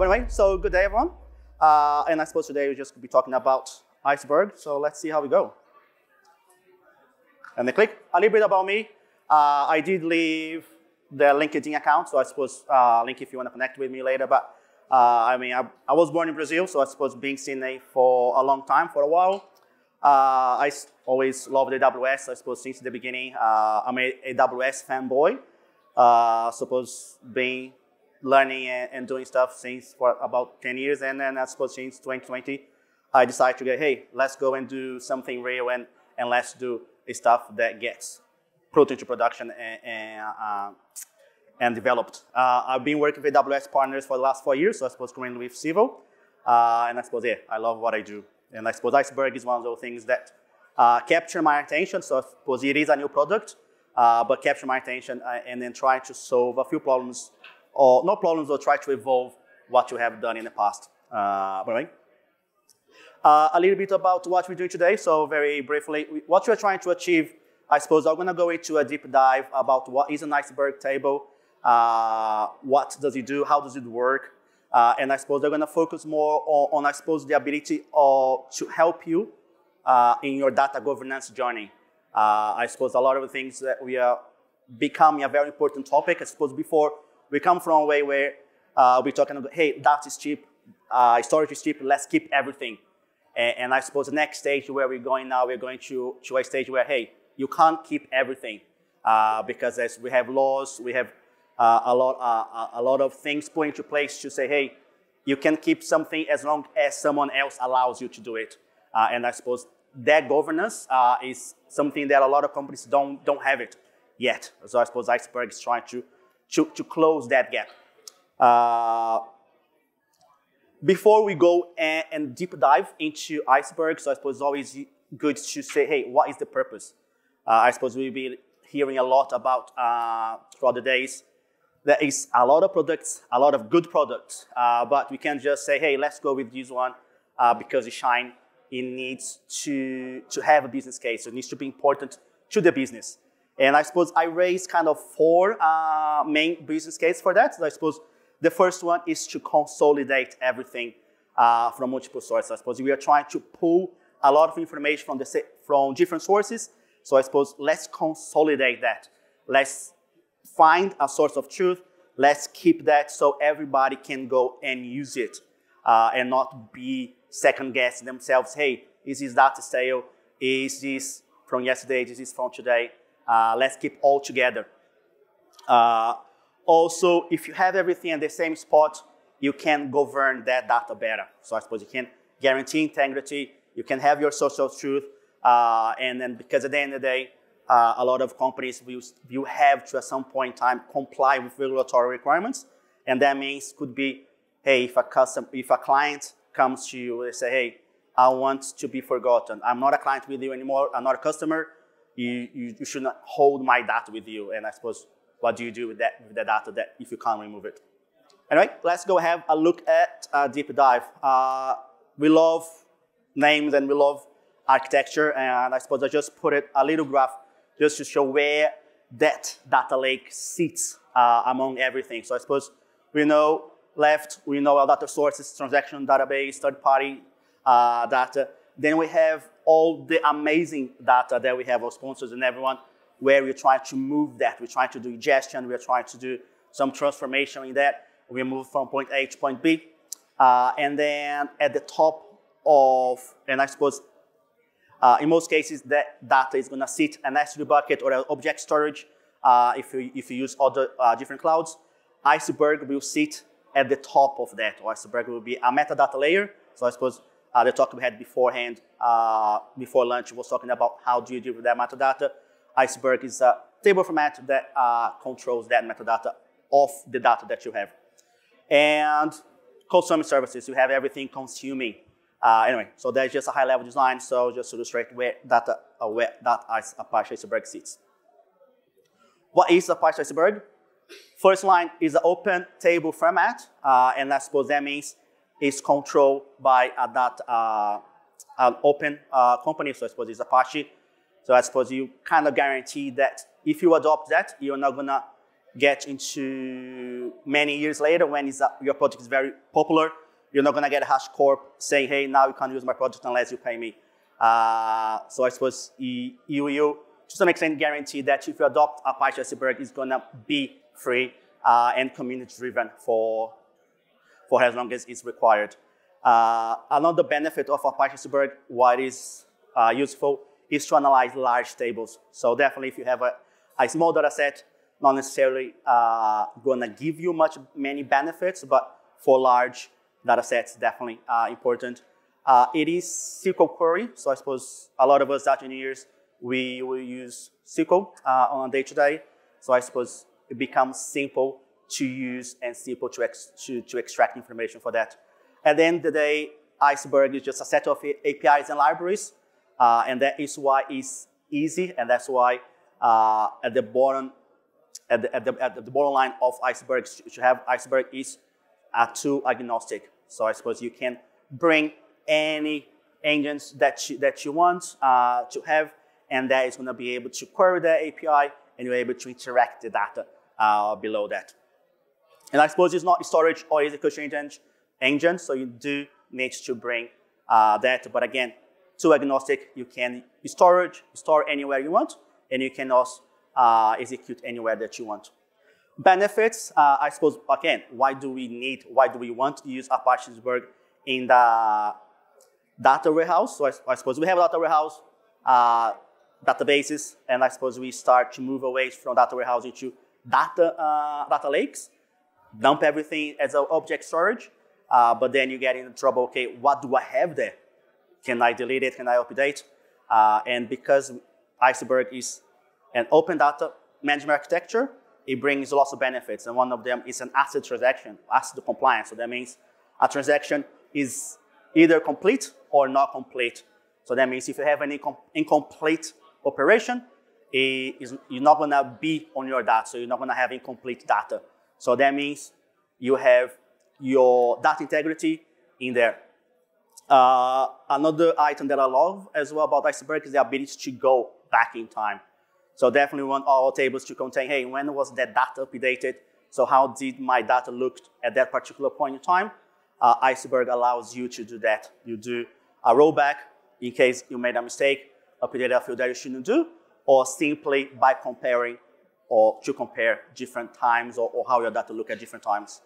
Anyway, so good day, everyone. And I suppose today we're just going to be talking about Iceberg. So let's see how we go. And then click. A little bit about me. I did leave the LinkedIn account, so I suppose link if you want to connect with me later. But I mean, I was born in Brazil, so I suppose being Sydney for a long time, for a while. I always loved AWS, I suppose, since the beginning. I'm an AWS fanboy. I suppose being learning and doing stuff since for about 10 years. And then I suppose since 2020, I decided to go, hey, let's go and do something real and let's do stuff that gets put into production and developed. I've been working with AWS partners for the last 4 years, so I suppose currently with Civil. And I suppose, yeah, I love what I do. And I suppose Iceberg is one of those things that capture my attention. So I suppose it is a new product, but capture my attention and then try to solve a few problems, or not problems, or try to evolve what you have done in the past. A little bit about what we're doing today. So very briefly, what we're trying to achieve, I suppose I'm going to go into a deep dive about what is an Iceberg table, what does it do, how does it work, and I suppose they're going to focus more on, I suppose, the ability to help you in your data governance journey. I suppose a lot of the things that we are becoming a very important topic. I suppose before we come from a way where we're talking about, hey, data is cheap, storage is cheap, let's keep everything. And I suppose the next stage where we're going now, we're going to a stage where, hey, you can't keep everything because as we have laws, we have a lot of things put into place to say, hey, you can keep something as long as someone else allows you to do it. And I suppose that governance is something that a lot of companies don't have it yet. So I suppose Iceberg is trying to close that gap. Before we go and deep dive into Iceberg, so I suppose it's always good to say, hey, what is the purpose? I suppose we'll be hearing a lot about throughout the days. There is a lot of products, a lot of good products, but we can't just say, hey, let's go with this one because it's shiny. It needs to have a business case. It needs to be important to the business. And I suppose I raised kind of four main business cases for that. So I suppose the first one is to consolidate everything from multiple sources. I suppose we are trying to pull a lot of information from different sources. So I suppose let's consolidate that. Let's find a source of truth, let's keep that so everybody can go and use it and not be second-guessing themselves. Hey, is this data stale? Is this from yesterday? Is this from today? Let's keep all together. Also, if you have everything in the same spot, you can govern that data better. So I suppose you can guarantee integrity, you can have your source of truth, and then because at the end of the day, a lot of companies will have to, at some point in time, comply with regulatory requirements. And that means could be, hey, if a client comes to you and say, hey, I want to be forgotten. I'm not a client with you anymore. I'm not a customer. You should not hold my data with you. And I suppose, what do you do with that, with the data that if you can't remove it? Anyway, let's go have a look at a deep dive. We love names and we love architecture. And I suppose I just put it a little graph just to show where that data lake sits among everything. So I suppose we know left, we know our data sources, transaction database, third-party data. Then we have all the amazing data that we have, our sponsors and everyone, where we're trying to move that. We're trying to do ingestion. We're trying to do some transformation in that. We move from point A to point B. And then at the top of, and I suppose, in most cases, that data is going to sit an S3 bucket or an object storage. If you use other different clouds, Iceberg will sit at the top of that. Or Iceberg will be a metadata layer. So I suppose the talk we had beforehand, before lunch, was talking about how do you deal with that metadata. Iceberg is a table format that controls that metadata of the data that you have. And consuming services, you have everything consuming. Anyway, so that's just a high-level design. So just to illustrate where that Apache Iceberg sits. What is Apache Iceberg? First line is an open table format, and I suppose that means it's controlled by an open company. So I suppose it's Apache. So I suppose you kind of guarantee that if you adopt that, you're not gonna get into many years later when it's your project is very popular. You're not going to get HashiCorp saying, hey, now you can't use my project unless you pay me. So I suppose you will, to some extent, guarantee that if you adopt Apache Iceberg, it's going to be free and community-driven for as long as it's required. Another benefit of Apache Iceberg, why it is useful, is to analyze large tables. So definitely if you have a small data set, not necessarily going to give you many benefits, but for large data sets, definitely important. It is SQL query, so I suppose a lot of us engineers, we will use SQL on a day-to-day. So I suppose it becomes simple to use and simple to extract information for that. At the end of the day, Iceberg is just a set of APIs and libraries, and that is why it's easy, and that's why at the bottom line of Iceberg, to have Iceberg is tool agnostic. So I suppose you can bring any engines that you want to have, and that is going to be able to query the API, and you're able to interact the data below that. And I suppose it's not storage or execution engine, so you do need to bring that. But again, tool agnostic, you can store anywhere you want, and you can also execute anywhere that you want. Benefits, I suppose, again, why do we want to use Apache Iceberg in the data warehouse? So I suppose we have a data warehouse, databases, and I suppose we start to move away from data warehouse into data lakes, dump everything as an object storage, but then you get into trouble, okay, what do I have there? Can I delete it? Can I update? And because Iceberg is an open data management architecture, it brings lots of benefits, and one of them is an ACID transaction, ACID compliance. So that means a transaction is either complete or not complete. So that means if you have an incomplete operation, you're not going to be on your data, so you're not going to have incomplete data. So that means you have your data integrity in there. Another item that I love as well about Iceberg is the ability to go back in time. So definitely want all tables to contain, hey, when was that data updated? So how did my data look at that particular point in time? Iceberg allows you to do that. You do a rollback in case you made a mistake, update a field that you shouldn't do, or simply by comparing or to compare different times or how your data look at different times.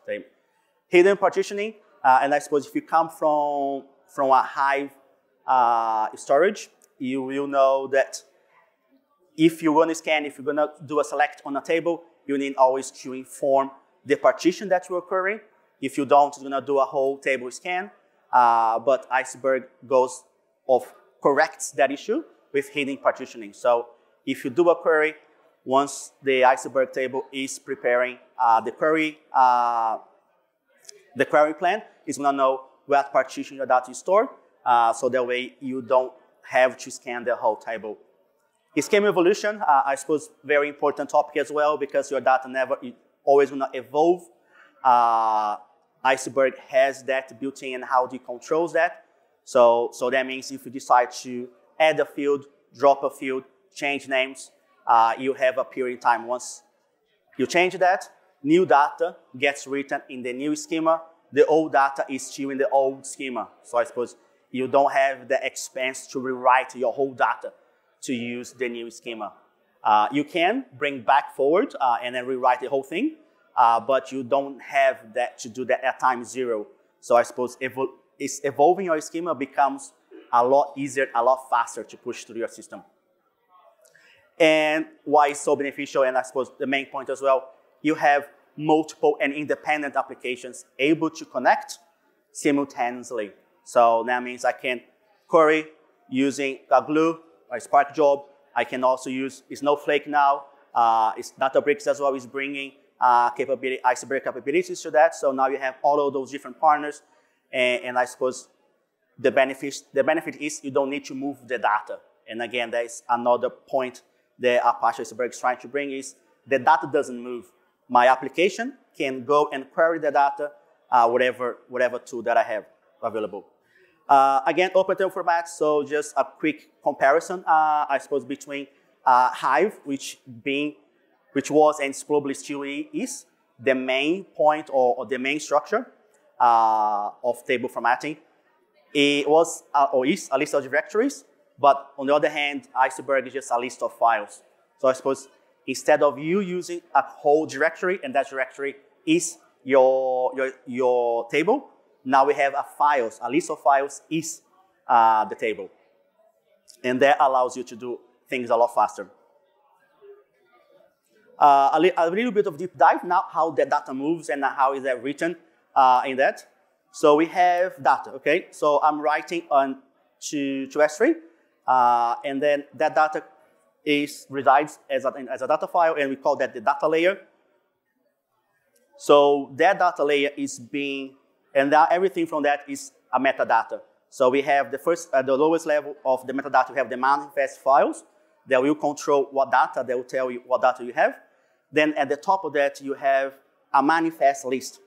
Hidden partitioning, and I suppose if you come from a Hive storage, you will know that if you want to scan, if you're going to do a select on a table, you need always to inform the partition that you're querying. If you don't, you're going to do a whole table scan. But Iceberg goes off, corrects that issue with hidden partitioning. So if you do a query, once the Iceberg table is preparing the query plan, it's going to know what partition your data is stored. So that way you don't have to scan the whole table. Schema evolution, I suppose, very important topic as well, because your data is always going to evolve. Iceberg has that built in and how it controls that. So that means if you decide to add a field, drop a field, change names, you have a period of time. Once you change that, new data gets written in the new schema. The old data is still in the old schema. So I suppose you don't have the expense to rewrite your whole data to use the new schema. You can bring back forward and then rewrite the whole thing, but you don't have that to do that at time zero. So I suppose evolving your schema becomes a lot easier, a lot faster to push through your system. And why it's so beneficial, and I suppose the main point as well, you have multiple and independent applications able to connect simultaneously. So that means I can query using a Glue, a Spark job. I can also use Snowflake now. Databricks as well is bringing Iceberg capabilities to that. So now you have all of those different partners. And I suppose the benefit is you don't need to move the data. And again, that is another point that Apache Iceberg is trying to bring is the data doesn't move. My application can go and query the data, whatever tool that I have available. Again, open table format, so just a quick comparison, I suppose, between Hive, which being which was, and probably still is, the main point or the main structure of table formatting. It was or is a list of directories, but on the other hand, Iceberg is just a list of files. So I suppose instead of you using a whole directory and that directory is your table, now we have a list of files is the table. And that allows you to do things a lot faster. A little bit of deep dive now, how the data moves and how is that written in that. So we have data, okay? So I'm writing on to S3, and then that data resides as a data file, and we call that the data layer. So that data layer is being, and that everything from that is a metadata. So we have the first, the lowest level of the metadata, we have the manifest files that will control what data, they will tell you what data you have. Then at the top of that, you have a manifest list.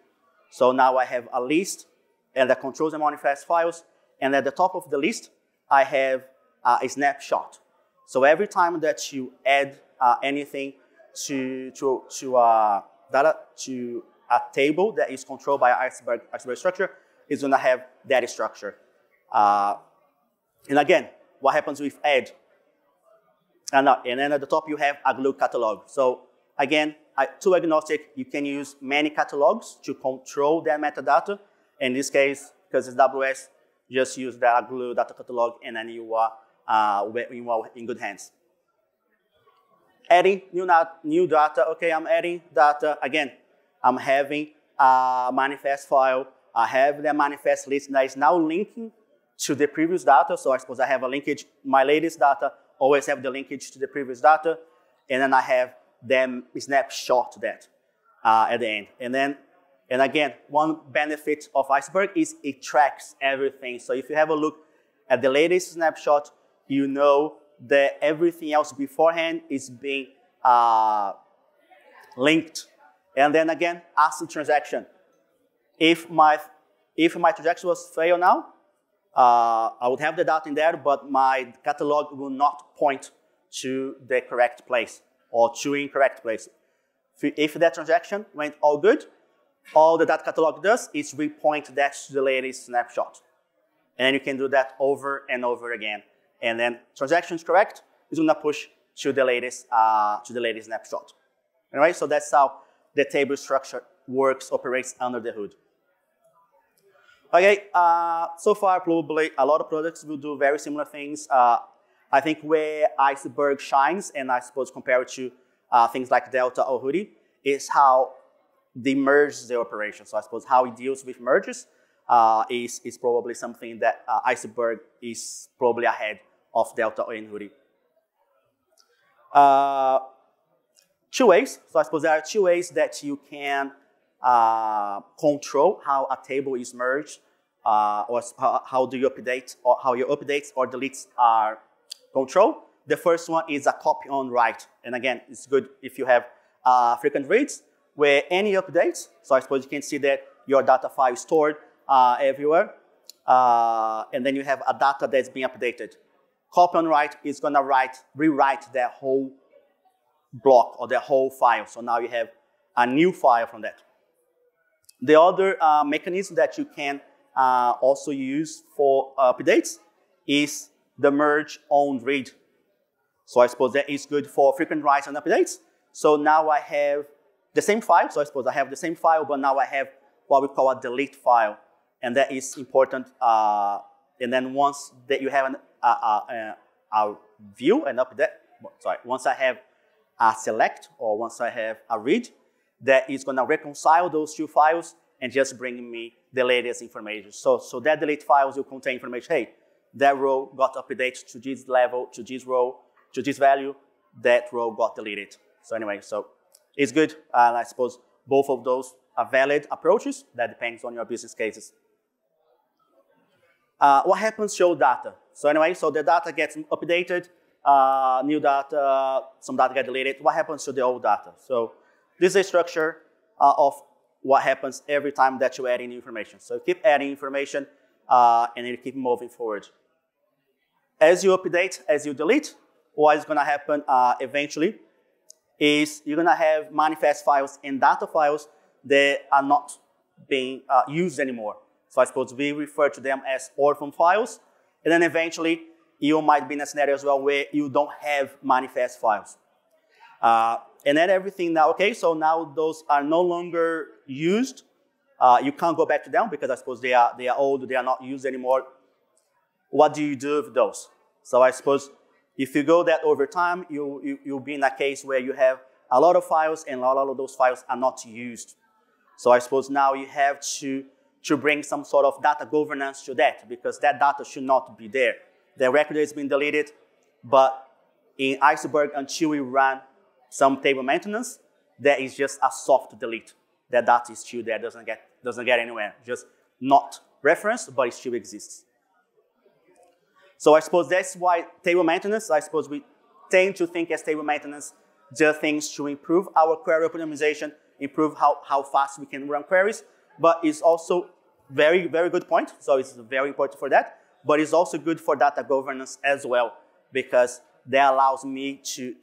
So now I have a list and that controls the manifest files. And at the top of the list, I have a snapshot. So every time that you add anything to a table that is controlled by Iceberg structure, it's gonna have that structure. And again, what happens with add? And then at the top you have a Glue catalog. So again, tool agnostic, you can use many catalogs to control their metadata. In this case, because it's AWS, just use the Glue data catalog and then you are in good hands. Adding new data, okay, I'm adding data. Again, I'm having a manifest file. I have the manifest list that is now linking to the previous data. So I suppose I have a linkage, my latest data always have the linkage to the previous data. And then I have them snapshot that at the end. And again, one benefit of Iceberg is it tracks everything. So if you have a look at the latest snapshot, you know that everything else beforehand is being linked. And then again, ACID transaction. If my transaction was failed now, I would have the data in there, but my catalog will not point to the correct place or to incorrect place. If that transaction went all good, all the data catalog does is repoint that to the latest snapshot. And you can do that over and over again. And then transaction is correct, it's gonna push to the latest snapshot. All right, so that's how the table structure works, operates under the hood. Okay, so far probably a lot of products will do very similar things. I think where Iceberg shines, and I suppose compared to things like Delta or Hoodie, is how they merge the operation. So I suppose how it deals with merges is probably something that Iceberg is probably ahead of Delta or Hoodie. Two ways, so I suppose there are two ways that you can control how a table is merged, or how do you update, or how your updates or deletes are controlled. The first one is a copy on write. And again, it's good if you have frequent reads where any updates, so I suppose you can see that your data file is stored everywhere. And then you have a data that's being updated. Copy on write is gonna rewrite the whole block or the whole file. So now you have a new file from that. The other mechanism that you can also use for updates is the merge on read. So I suppose that is good for frequent writes and updates. So now I have the same file. So I suppose I have the same file, but now I have what we call a delete file. And that is important. And then once that you have a view and update, sorry, once I have a select or once I have a read, that is gonna reconcile those two files and just bring me the latest information. So that delete files will contain information, hey, that row got updated to this level, to this row, to this value, that row got deleted. So anyway, so it's good. And I suppose both of those are valid approaches. That depends on your business cases. What happens to your data? So anyway, so the data gets updated, new data, some data get deleted. What happens to the old data? So this is a structure of what happens every time that you add in information. So keep adding information and you keep moving forward. As you update, as you delete, what is gonna happen eventually is you're gonna have manifest files and data files that are not being used anymore. So I suppose we refer to them as orphan files. And then eventually, you might be in a scenario as well where you don't have manifest files. And then everything now, okay, so now those are no longer used. You can't go back to them because I suppose they are old, they are not used anymore. What do you do with those? So I suppose if you go that over time, you'll be in a case where you have a lot of files and a lot of those files are not used. So I suppose now you have to bring some sort of data governance to that because that data should not be there. The record has been deleted, but in Iceberg, until we run some table maintenance, that is just a soft delete. That data is still there, doesn't get anywhere. Just not referenced, but it still exists. So I suppose that's why table maintenance, I suppose we tend to think as table maintenance, just things to improve our query optimization, improve how fast we can run queries, but it's also very, very good point. So it's very important for that, but it's also good for data governance as well, because that allows me to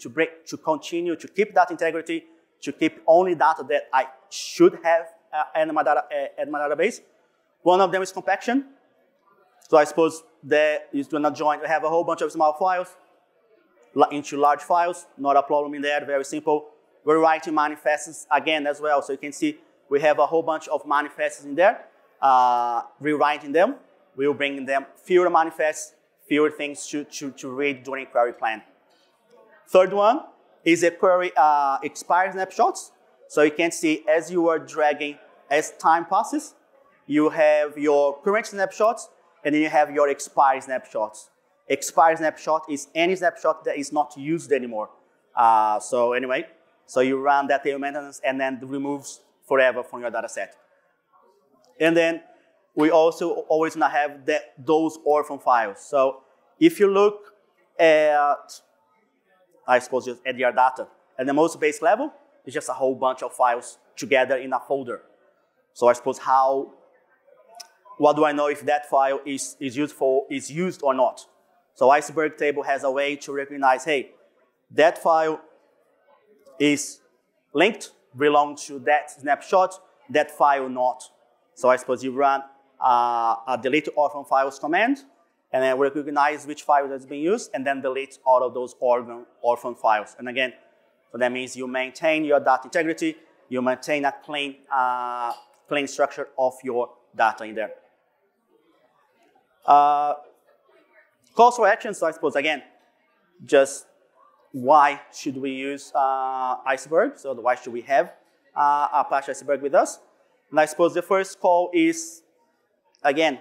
continue to keep that integrity, to keep only data that I should have in my database. One of them is compaction. So I suppose that is going to join. We have a whole bunch of small files into large files. Not a problem in there, very simple. We're writing manifests again as well. So you can see we have a whole bunch of manifests in there. Rewriting them, we will bring them fewer manifests, fewer things to read during query plan. Third one is a query expired snapshots. So you can see as you are dragging, as time passes, you have your current snapshots, and then you have your expired snapshots. Expired snapshot is any snapshot that is not used anymore. So anyway, so you run that table maintenance and then removes forever from your data set. And then we also always not have those orphan files. So if you look at, I suppose just at your data, at the most base level, it's just a whole bunch of files together in a folder. So I suppose what do I know if that file is used or not? So Iceberg table has a way to recognize, hey, that file is linked, belongs to that snapshot, that file not. So I suppose you run a delete orphan files command, and then recognize which file that's being used, and then delete all of those orphan files. And again, so that means you maintain your data integrity, you maintain a clean structure of your data in there. Calls for action, so I suppose, again, just why should we use Iceberg? So why should we have Apache Iceberg with us? And I suppose the first call is, again,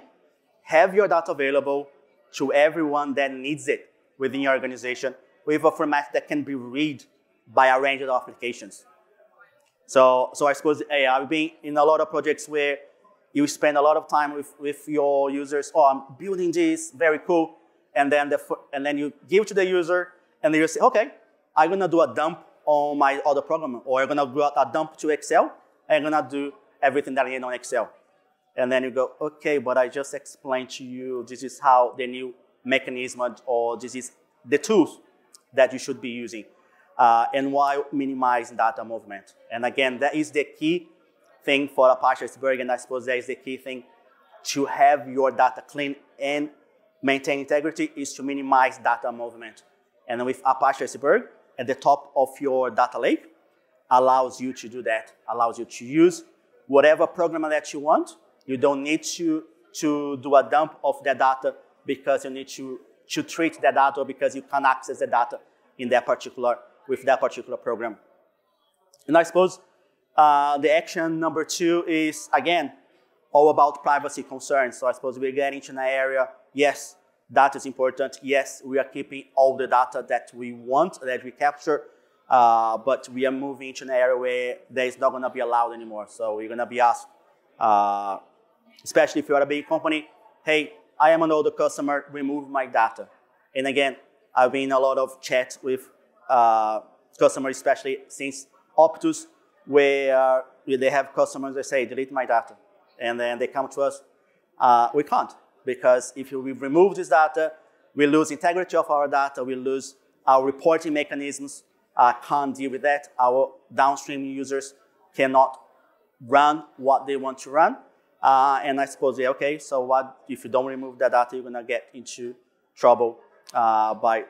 have your data available to everyone that needs it within your organization with a format that can be read by a range of applications. So I suppose I've been in a lot of projects where you spend a lot of time with your users, oh, I'm building this, very cool. And then, you give it to the user, and then you say, okay, I'm gonna do a dump on my other program, or I'm gonna do a dump to Excel, and I'm gonna do everything that I need on Excel. And then you go, okay, but I just explained to you, this is how the new mechanism, or this is the tools that you should be using, and while minimizing data movement. And again, that is the key thing for Apache Iceberg, and I suppose that is the key thing to have your data clean and maintain integrity is to minimize data movement. And with Apache Iceberg at the top of your data lake allows you to do that, allows you to use whatever program that you want. You don't need to do a dump of the data because you need to treat the data, because you can access the data in that particular, with that particular program. And I suppose the action number two is, again, all about privacy concerns. So I suppose we're getting into an area, yes, data is important. Yes, we are keeping all the data that we want, that we capture, but we are moving into an area where that is not gonna be allowed anymore. So we're gonna be asked, especially if you're a big company, hey, I am an older customer, remove my data. And again, I've been in a lot of chats with customers, especially since Optus, where they have customers that say, delete my data. And then they come to us, we can't, because if we remove this data, we lose integrity of our data, we lose our reporting mechanisms, can't deal with that. Our downstream users cannot run what they want to run. And I suppose, yeah, okay, so what if you don't remove that data, you're going to get into trouble by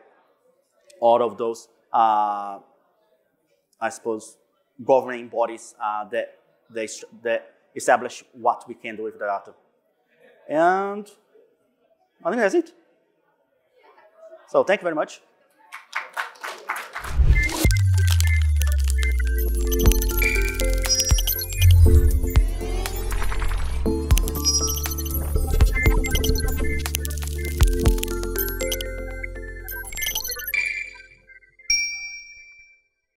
all of those, I suppose, governing bodies that establish what we can do with the data. And I think that's it. So thank you very much.